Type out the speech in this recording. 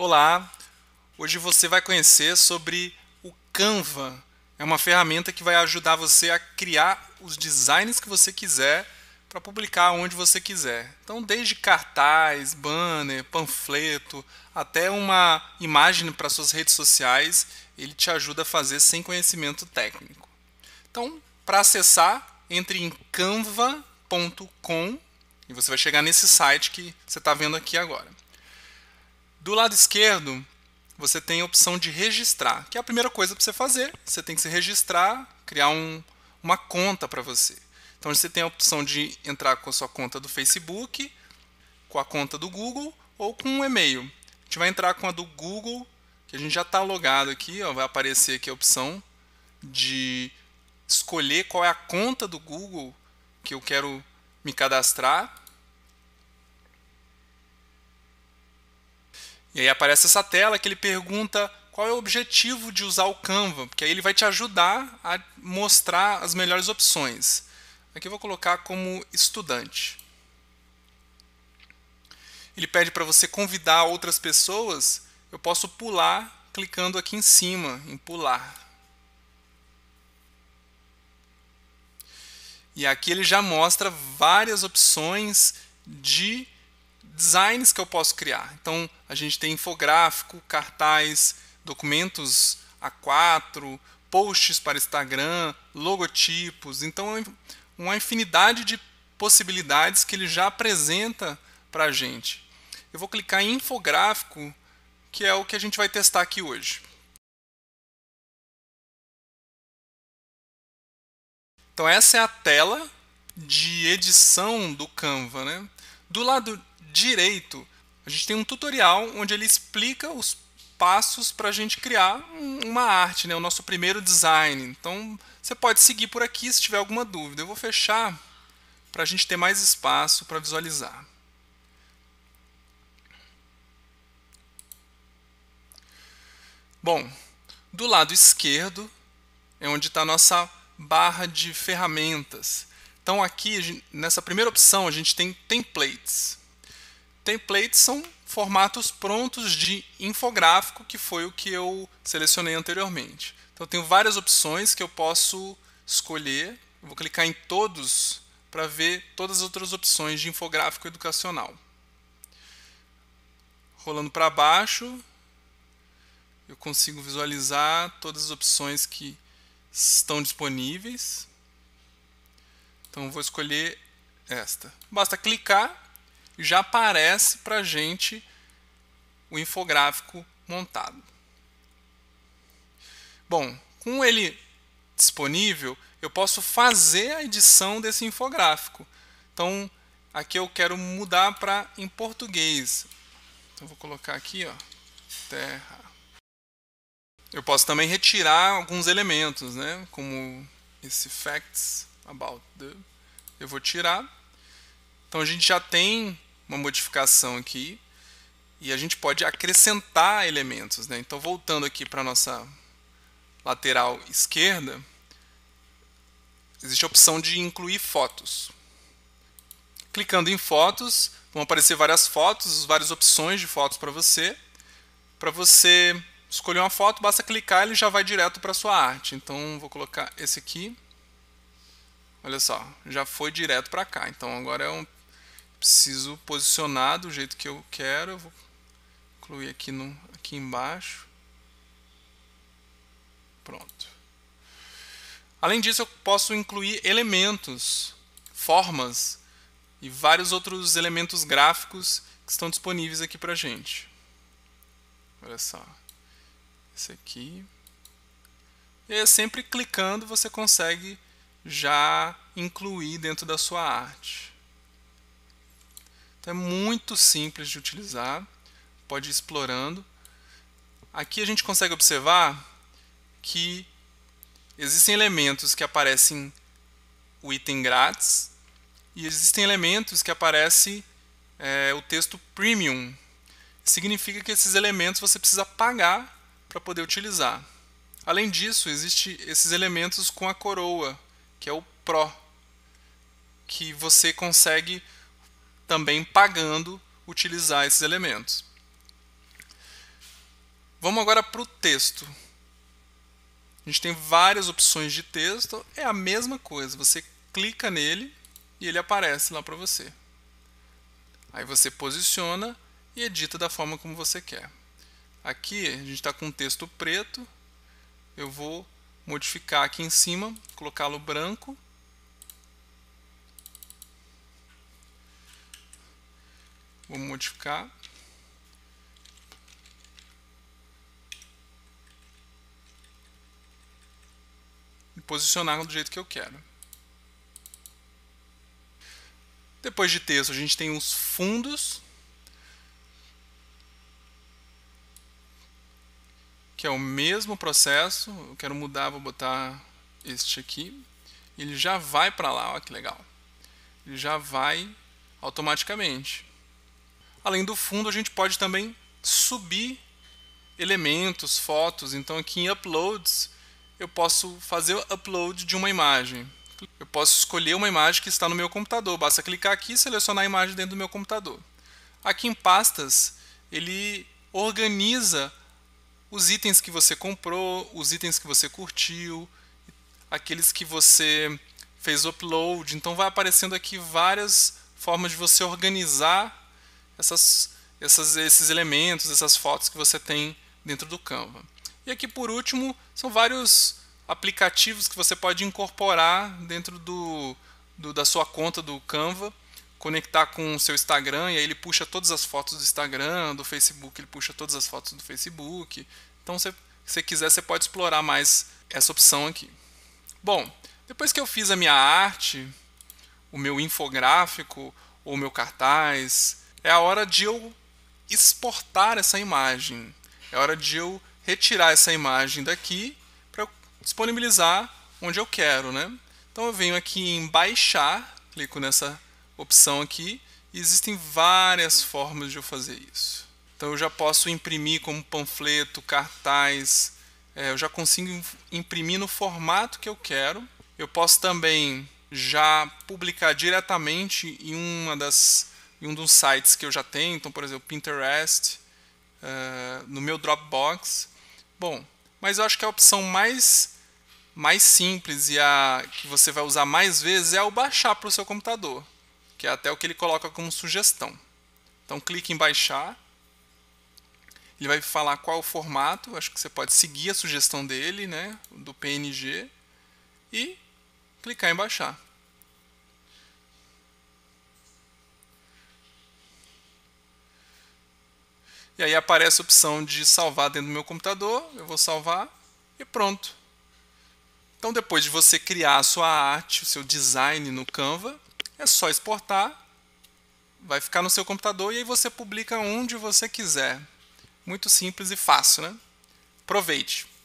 Olá, hoje você vai conhecer sobre o Canva. É uma ferramenta que vai ajudar você a criar os designs que você quiser para publicar onde você quiser. Então, desde cartaz, banner, panfleto, até uma imagem para suas redes sociais, ele te ajuda a fazer sem conhecimento técnico. Então, para acessar, entre em canva.com e você vai chegar nesse site que você está vendo aqui agora. Do lado esquerdo, você tem a opção de registrar, que é a primeira coisa para você fazer. Você tem que se registrar, criar uma conta para você. Então, você tem a opção de entrar com a sua conta do Facebook, com a conta do Google ou com um e-mail. A gente vai entrar com a do Google, que a gente já está logado aqui. Ó, vai aparecer aqui a opção de escolher qual é a conta do Google que eu quero me cadastrar. E aí aparece essa tela que ele pergunta qual é o objetivo de usar o Canva, porque aí ele vai te ajudar a mostrar as melhores opções. Aqui eu vou colocar como estudante. Ele pede para você convidar outras pessoas. Eu posso pular clicando aqui em cima, em pular. E aqui ele já mostra várias opções de designs que eu posso criar. Então, a gente tem infográfico, cartaz, documentos A4, posts para Instagram, logotipos. Então, uma infinidade de possibilidades que ele já apresenta para a gente. Eu vou clicar em infográfico, que é o que a gente vai testar aqui hoje. Então, essa é a tela de edição do Canva, né? Do lado direito, a gente tem um tutorial onde ele explica os passos para a gente criar uma arte, né? O nosso primeiro design. Então, você pode seguir por aqui se tiver alguma dúvida. Eu vou fechar para a gente ter mais espaço para visualizar. Bom, do lado esquerdo é onde está a nossa barra de ferramentas. Então, aqui, nessa primeira opção, a gente tem templates. Templates são formatos prontos de infográfico, que foi o que eu selecionei anteriormente. Então, eu tenho várias opções que eu posso escolher. Eu vou clicar em todos para ver todas as outras opções de infográfico educacional. Rolando para baixo, eu consigo visualizar todas as opções que estão disponíveis. Então, eu vou escolher esta. Basta clicar. Já aparece para a gente o infográfico montado. Bom, com ele disponível, eu posso fazer a edição desse infográfico. Então, aqui eu quero mudar para em português. Então, vou colocar aqui, ó, terra. Eu posso também retirar alguns elementos, né, como esse facts about the. Eu vou tirar. Então, a gente já tem uma modificação aqui e a gente pode acrescentar elementos, né? Então, voltando aqui para a nossa lateral esquerda, existe a opção de incluir fotos. Clicando em fotos, vão aparecer várias fotos, várias opções de fotos para você. Para você escolher uma foto, basta clicar e ele já vai direto para a sua arte. Então, vou colocar esse aqui. Olha só, já foi direto para cá. Então, agora eu preciso posicionar do jeito que eu quero. Eu vou incluir aqui, aqui embaixo. Pronto. Além disso, eu posso incluir elementos, formas e vários outros elementos gráficos que estão disponíveis aqui para a gente. Olha só. Esse aqui. E aí, sempre clicando, você consegue já incluir dentro da sua arte. Então, é muito simples de utilizar, pode ir explorando. Aqui a gente consegue observar que existem elementos que aparecem o item grátis e existem elementos que aparecem o texto premium. Significa que esses elementos você precisa pagar para poder utilizar. Além disso, existem esses elementos com a coroa, que é o Pro, que você consegue também pagando utilizar esses elementos. Vamos agora para o texto. A gente tem várias opções de texto, é a mesma coisa. Você clica nele e ele aparece lá para você. Aí você posiciona e edita da forma como você quer. Aqui a gente está com um texto preto. Eu vou modificar aqui em cima, colocá-lo branco. Vou modificar. E posicionar do jeito que eu quero. Depois de texto, a gente tem os fundos, que é o mesmo processo. Eu quero mudar, vou botar este aqui. Ele já vai para lá, olha que legal. Ele já vai automaticamente. Além do fundo, a gente pode também subir elementos, fotos. Então aqui em Uploads, eu posso fazer o upload de uma imagem. Eu posso escolher uma imagem que está no meu computador. Basta clicar aqui e selecionar a imagem dentro do meu computador. Aqui em pastas, ele organiza os itens que você comprou, os itens que você curtiu, aqueles que você fez upload. Então vai aparecendo aqui várias formas de você organizar esses elementos, essas fotos que você tem dentro do Canva. E aqui por último, são vários aplicativos que você pode incorporar dentro da sua conta do Canva, conectar com o seu Instagram, e aí ele puxa todas as fotos do Instagram, do Facebook, ele puxa todas as fotos do Facebook. Então, se você quiser, você pode explorar mais essa opção aqui. Bom, depois que eu fiz a minha arte, o meu infográfico, ou o meu cartaz, é a hora de eu exportar essa imagem. É a hora de eu retirar essa imagem daqui, disponibilizar onde eu quero, né? Então eu venho aqui em baixar, clico nessa opção aqui, e existem várias formas de eu fazer isso. Então eu já posso imprimir como panfleto, cartaz, eu já consigo imprimir no formato que eu quero. Eu posso também já publicar diretamente em um dos sites que eu já tenho, então por exemplo Pinterest, no meu Dropbox. Bom, mas eu acho que a opção mais simples e a que você vai usar mais vezes é o baixar para o seu computador, que é até o que ele coloca como sugestão. Então clique em baixar, ele vai falar qual o formato, acho que você pode seguir a sugestão dele, né, do PNG, e clicar em baixar. E aí aparece a opção de salvar dentro do meu computador, eu vou salvar e pronto. Então depois de você criar a sua arte, o seu design no Canva, é só exportar, vai ficar no seu computador e aí você publica onde você quiser. Muito simples e fácil, né? Aproveite!